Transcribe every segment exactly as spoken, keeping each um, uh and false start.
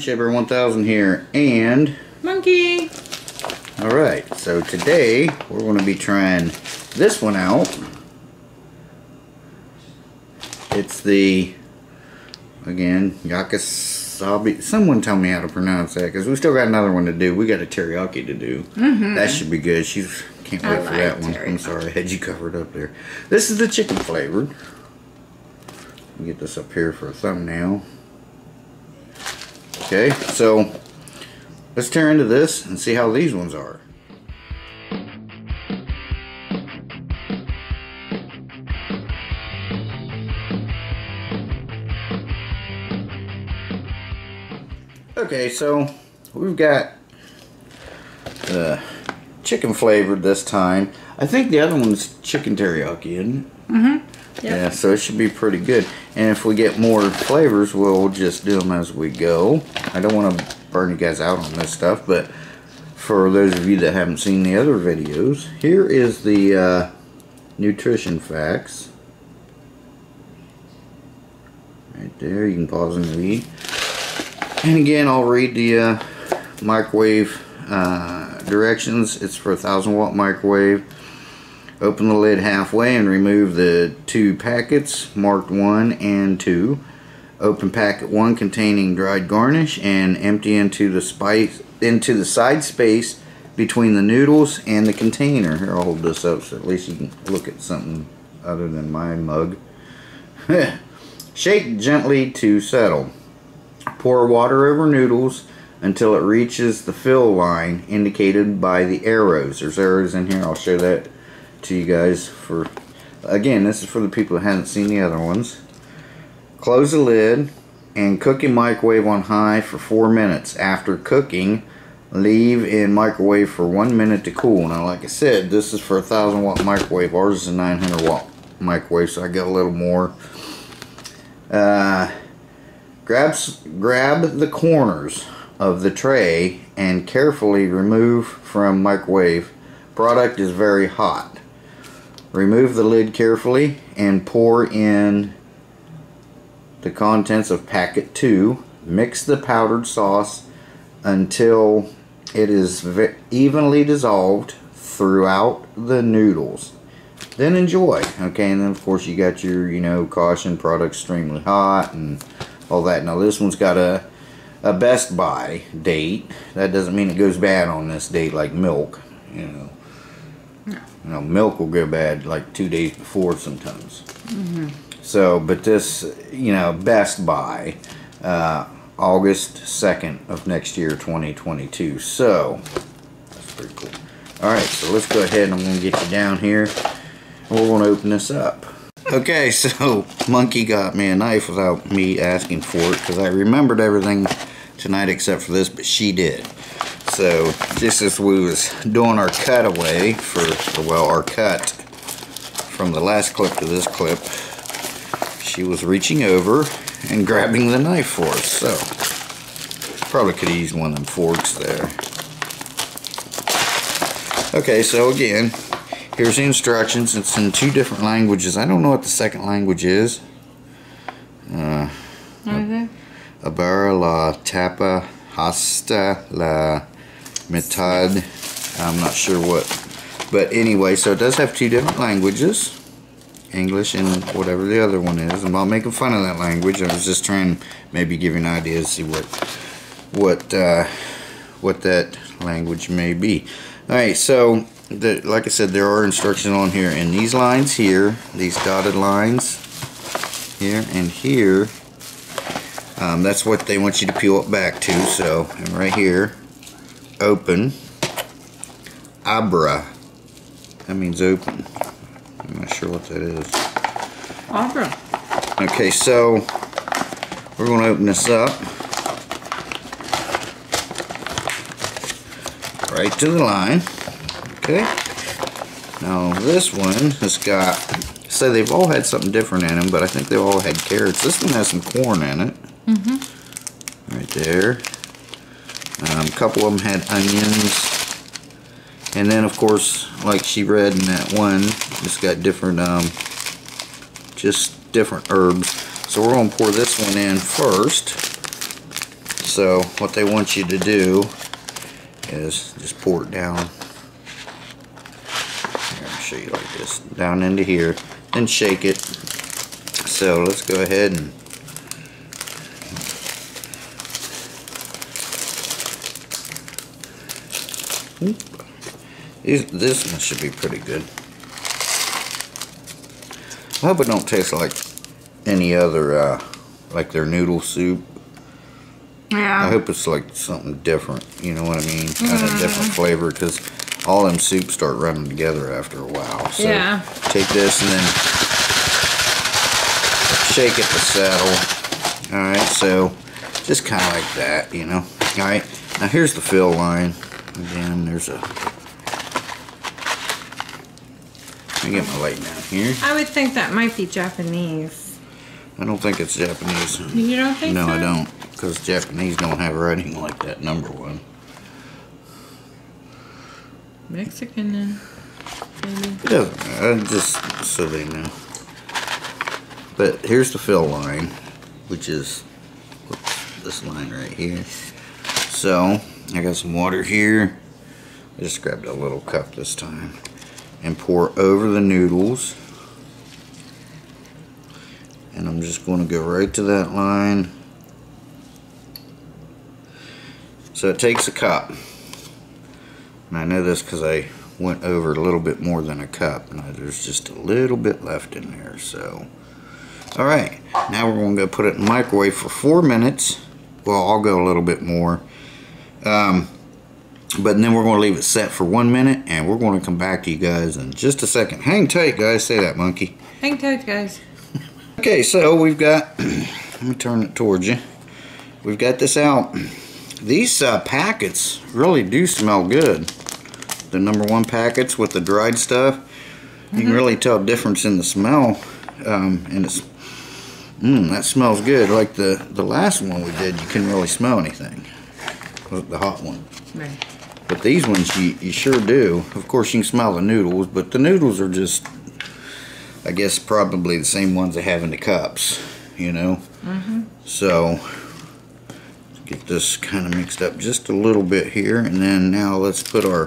Shabear one thousand here, and Monkey. Alright, so today we're going to be trying this one out. It's the, again, yakisoba. Someone tell me how to pronounce that, because we still got another one to do. We got a teriyaki to do. Mm-hmm. That should be good. She's can't wait I for like that one. Teriyaki. I'm sorry, I had you covered up there. This is the chicken flavored. Let me get this up here for a thumbnail. Okay, so let's tear into this and see how these ones are. Okay, so we've got the chicken flavored this time. I think the other one's chicken teriyaki, isn't it? Mm-hmm. Yep. Yeah, so it should be pretty good. And if we get more flavors, we'll just do them as we go. I don't want to burn you guys out on this stuff, but for those of you that haven't seen the other videos, here is the uh, nutrition facts. Right there, you can pause and read. And again, I'll read the uh, microwave uh, directions. It's for a thousand watt microwave. Open the lid halfway and remove the two packets marked one and two. Open packet one containing dried garnish and empty into the spice into the side space between the noodles and the container. Here, I'll hold this up so at least you can look at something other than my mug. Shake gently to settle. Pour water over noodles until it reaches the fill line indicated by the arrows. There's arrows in here. I'll show that to you guys. For again, this is for the people that haven't seen the other ones. Close the lid and cook in microwave on high for four minutes. After cooking, leave in microwave for one minute to cool. Now, like I said, this is for a thousand watt microwave. Ours is a nine hundred watt microwave, so I got a little more. uh, grab, grab the corners of the tray and carefully remove from microwave. Product is very hot. Remove the lid carefully and pour in the contents of packet two. Mix the powdered sauce until it is evenly dissolved throughout the noodles. Then enjoy. Okay, and then of course you got your, you know, caution, product extremely hot and all that. Now this one's got a, a Best Buy date. That doesn't mean it goes bad on this date like milk, you know. You know, milk will go bad like two days before sometimes. Mm-hmm. So, but this, you know, Best Buy, uh, August second of next year, twenty twenty-two. So, that's pretty cool. All right, so let's go ahead and I'm going to get you down here. And we're going to open this up. Okay, so Monkey got me a knife without me asking for it because I remembered everything tonight except for this, but she did. So just as we was doing our cutaway for, well, our cut from the last clip to this clip, she was reaching over and grabbing the knife for us. So probably could have used one of them forks there. Okay, so again, here's the instructions. It's in two different languages. I don't know what the second language is. Uh, okay. Abara la tapa hasta la metad. I'm not sure what, but anyway, so it does have two different languages, English and whatever the other one is. I'm not making fun of that language. I was just trying to maybe give you an idea to see what what uh, what that language may be. All right, so the, like I said, there are instructions on here, and these lines here, these dotted lines here and here, um, that's what they want you to peel it back to. So, and right here, open, abra, that means open. I'm not sure what that is. Abra. Okay, so we're going to open this up right to the line. Okay. Now this one has got, so they've all had something different in them, but I think they all had carrots. This one has some corn in it. Mm-hmm. Right there. Um, a couple of them had onions. And then, of course, like she read in that one, it's got different, um, just different herbs. So we're going to pour this one in first. So what they want you to do is just pour it down. Here, I'll show you like this, down into here, and shake it. So let's go ahead and this one should be pretty good. I hope it don't taste like any other, uh, like their noodle soup. Yeah. I hope it's like something different, you know what I mean? Mm. Kind of different flavor, because all them soups start running together after a while. So yeah. Take this and then shake it to settle. Alright, so just kind of like that, you know. Alright, now here's the fill line. Again, there's a... Let me get my light down here. I would think that might be Japanese. I don't think it's Japanese. You don't think no, so? No, I don't. Because Japanese don't have writing like that, number one. Mexican, then. Maybe. It doesn't matter. Just so they know. But here's the fill line, which is whoops, this line right here. So, I got some water here. I just grabbed a little cup this time. And pour over the noodles, and I'm just going to go right to that line. So it takes a cup, and I know this because I went over a little bit more than a cup. Now there's just a little bit left in there. So alright, now we're going to go put it in the microwave for four minutes. Well, I'll go a little bit more, um, but then we're going to leave it set for one minute, and we're going to come back to you guys in just a second. Hang tight, guys. Say that, monkey. Hang tight, guys. Okay, so we've got... let me turn it towards you. We've got this out. These uh, packets really do smell good. The number one packets with the dried stuff. Mm-hmm. You can really tell a difference in the smell. Um, and it's... Mmm, that smells good. Like the, the last one we did, you couldn't really smell anything. The hot one. Right. But these ones, you, you sure do. Of course, you can smell the noodles, but the noodles are just, I guess, probably the same ones they have in the cups, you know? Mm-hmm. So, let's get this kind of mixed up just a little bit here, and then now let's put our...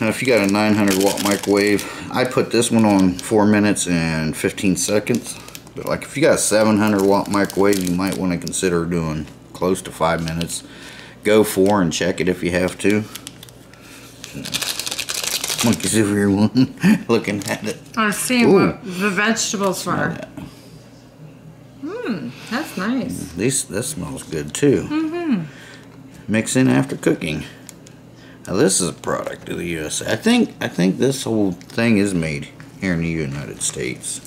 Now, if you got a nine hundred watt microwave, I put this one on four minutes and fifteen seconds. But, like, if you got a seven hundred watt microwave, you might want to consider doing close to five minutes. Go for and check it if you have to. Monkey's over here one looking at it. I'm seeing what the vegetables were. Mmm, that's nice. This that smells good too. Mm-hmm. Mix in after cooking. Now this is a product of the U S A. I think I think this whole thing is made here in the United States.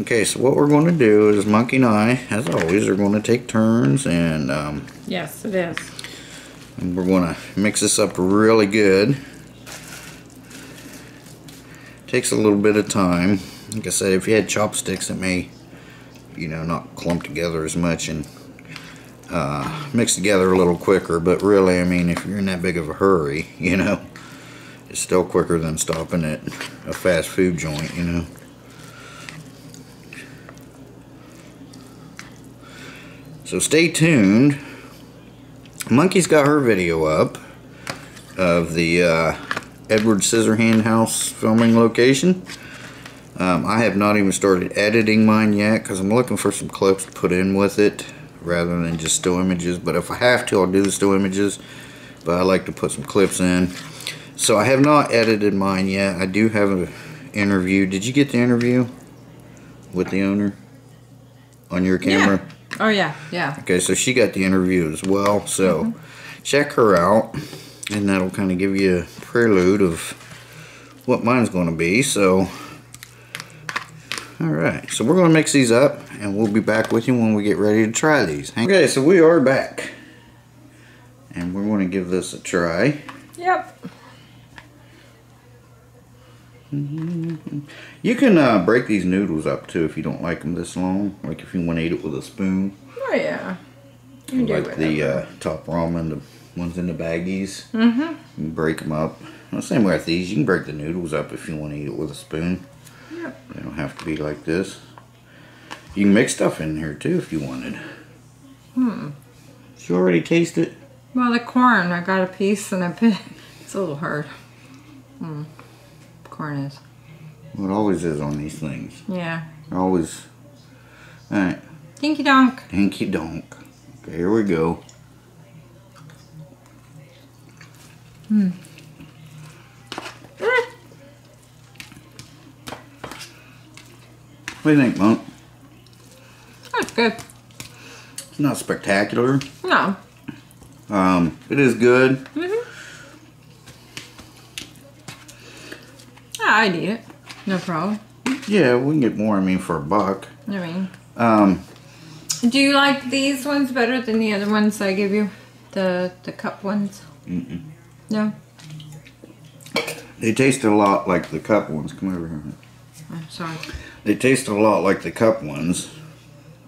Okay, so what we're going to do is Monkey and I, as always, are going to take turns and... Um, yes, it is. And we're going to mix this up really good. Takes a little bit of time. Like I said, if you had chopsticks, it may, you know, not clump together as much and uh, mix together a little quicker. But really, I mean, if you're in that big of a hurry, you know, it's still quicker than stopping at a fast food joint, you know. So stay tuned. Monkey's got her video up of the uh, Edward Scissorhands house filming location. Um, I have not even started editing mine yet because I'm looking for some clips to put in with it rather than just still images. But if I have to, I'll do the still images. But I like to put some clips in. So I have not edited mine yet. I do have an interview. Did you get the interview with the owner on your camera? Yeah. Oh yeah, yeah. Okay, so she got the interview as well, so mm-hmm. Check her out, and that'll kind of give you a prelude of what mine's going to be. So, all right, so we're going to mix these up, and we'll be back with you when we get ready to try these. Hang okay, so we are back, and we're going to give this a try. Yep. You can uh, break these noodles up too if you don't like them this long. Like if you want to eat it with a spoon. Oh yeah. You can do like whatever. The uh, top ramen, the ones in the baggies. Mm-hmm. Break them up. Well, same way with these. You can break the noodles up if you want to eat it with a spoon. Yep. They don't have to be like this. You can mix stuff in here too if you wanted. Hmm. Did you already taste it? Well, the corn. I got a piece and a bit. It's a little hard. Hmm. Corn is. Well, it always is on these things. Yeah. Always. All right. Dinky donk. Dinky donk. Okay, here we go. Hmm. Ah. What do you think, Monk? That's good. It's not spectacular. No. Um, it is good. Mm-hmm. Yeah, I'd eat it. No problem. Yeah, we can get more, I mean, for a buck. I mean. Um. Do you like these ones better than the other ones I give you? The the cup ones? Mm-mm. No? They taste a lot like the cup ones. Come over here. I'm sorry. They taste a lot like the cup ones,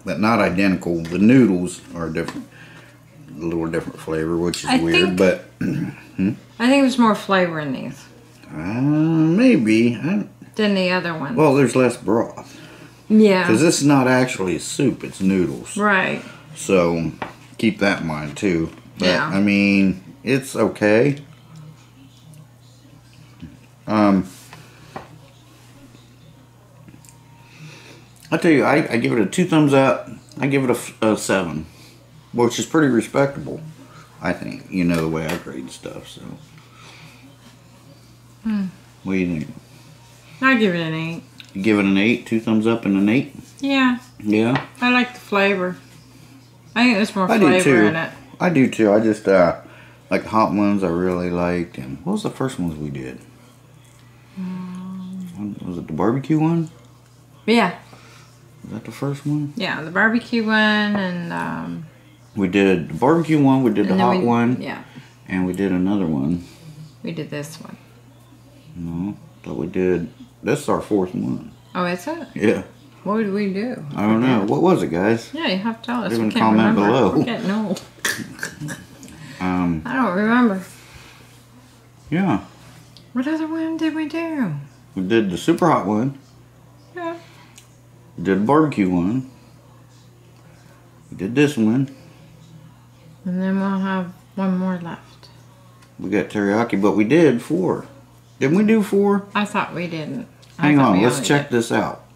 but not identical. The noodles are different. A little different flavor, which is I weird, think, but... hmm? I think there's more flavor in these. Uh, maybe. I than the other ones. Well, there's less broth. Yeah. Because this is not actually a soup, it's noodles. Right. So, keep that in mind, too. But, yeah. I mean, it's okay. Um, I tell you, I, I give it a two thumbs up. I give it a, a seven. Which is pretty respectable, I think. You know the way I grade stuff, so. Mm. What do you think? I give it an eight. You give it an eight? Two thumbs up and an eight? Yeah. Yeah? I like the flavor. I think there's more I flavor in it. I do too. I just, uh, like the hot ones I really liked. And what was the first ones we did? Um, was it the barbecue one? Yeah. Was that the first one? Yeah, the barbecue one and, um... we did the barbecue one, we did the hot we, one. Yeah. And we did another one. We did this one. No, but we did... This is our fourth one. Oh, is it? Yeah. What did we do? I don't know. What was it, guys? Yeah, you have to tell us. Leave a comment below. We're getting old. um, I don't remember. Yeah. What other one did we do? We did the super hot one. Yeah. We did the barbecue one. We did this one. And then we'll have one more left. We got teriyaki, but we did four. Didn't we do four? I thought we didn't. I Hang on, let's check did. this out.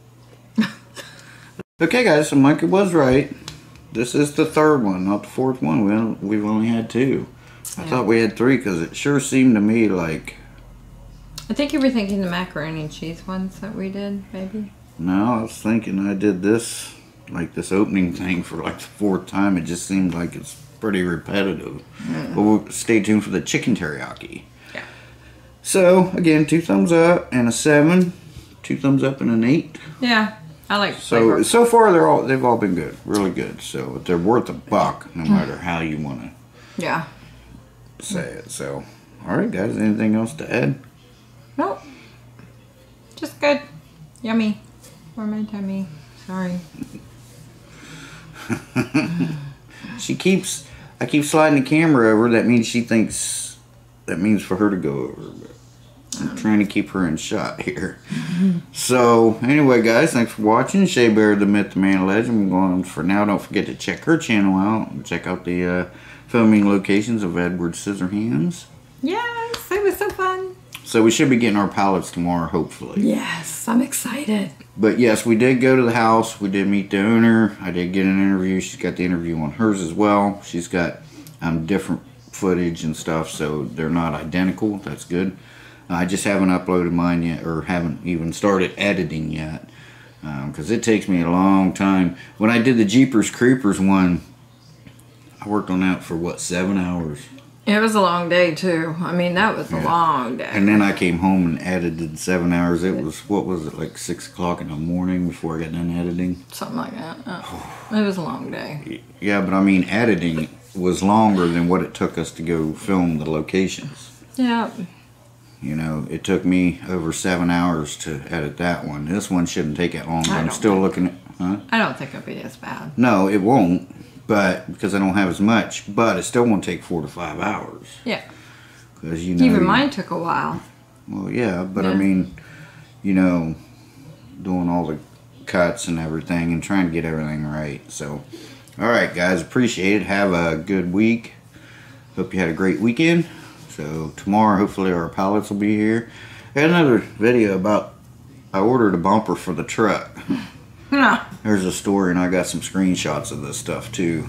Okay, guys, so Micah was right. This is the third one, not the fourth one. Well, we've only had two. I yeah. thought we had three because it sure seemed to me like... I think you were thinking the macaroni and cheese ones that we did, maybe? No, I was thinking I did this, like this opening thing for like the fourth time. It just seemed like it's pretty repetitive. Mm. But we'll stay tuned for the chicken teriyaki. So, again, two thumbs up and a seven. Two thumbs up and an eight. Yeah, I like the So, flavor. So far, they're all, they've all been good. Really good. So, they're worth a buck, no matter how you want to yeah. say it. So, all right, guys, anything else to add? Nope. Just good. Yummy. For my tummy. Sorry. She keeps, I keep sliding the camera over. That means she thinks... That means for her to go over, but I'm trying to keep her in shot here. So, anyway, guys, thanks for watching. Shabear, the myth, the man, legend. We're going for now. Don't forget to check her channel out and check out the uh, filming locations of Edward Scissorhands. Yes, it was so fun. So, we should be getting our pallets tomorrow, hopefully. Yes, I'm excited. But, yes, we did go to the house. We did meet the owner. I did get an interview. She's got the interview on hers as well. She's got um, different footage and stuff, so they're not identical. That's good. I just haven't uploaded mine yet, or haven't even started editing yet, because um, it takes me a long time. When I did the Jeepers Creepers one, I worked on that for what, seven hours? It was a long day too. I mean, that was yeah. a long day. And then I came home and edited seven hours. It was, what was it, like six o'clock in the morning before I got done editing, something like that. It was a long day. Yeah, but I mean, editing was longer than what it took us to go film the locations. Yeah. You know, it took me over seven hours to edit that one. This one shouldn't take that long. I'm still looking at... Huh? I don't think it'll be as bad. No, it won't. but because I don't have as much, but it's still going to take four to five hours. Yeah. Because, you know, even mine took a while. Well, yeah, but yeah. I mean, you know, doing all the cuts and everything and trying to get everything right. So, all right, guys, appreciate it. Have a good week. Hope you had a great weekend. So tomorrow, hopefully, our pallets will be here. I had another video about I ordered a bumper for the truck. No. There's a story, and I got some screenshots of this stuff too.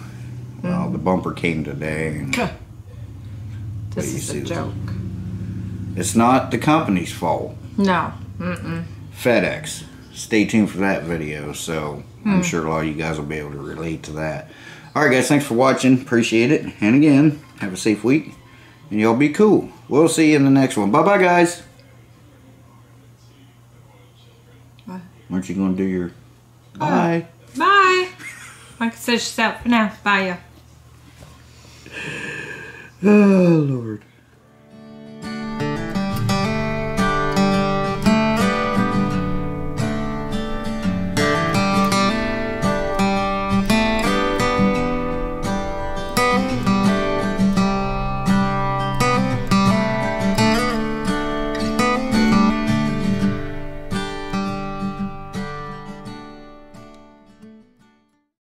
Mm. Well, the bumper came today. And this is a joke. It's not the company's fault. No. Mm-mm. FedEx. Stay tuned for that video. So mm. I'm sure a lot of you guys will be able to relate to that. All right, guys. Thanks for watching. Appreciate it. And again, have a safe week, and y'all be cool. We'll see you in the next one. Bye, bye, guys. What? Aren't you gonna do your? Bye. Oh, bye. Like I said, yourself. Now, bye, y'all. Oh, Lord.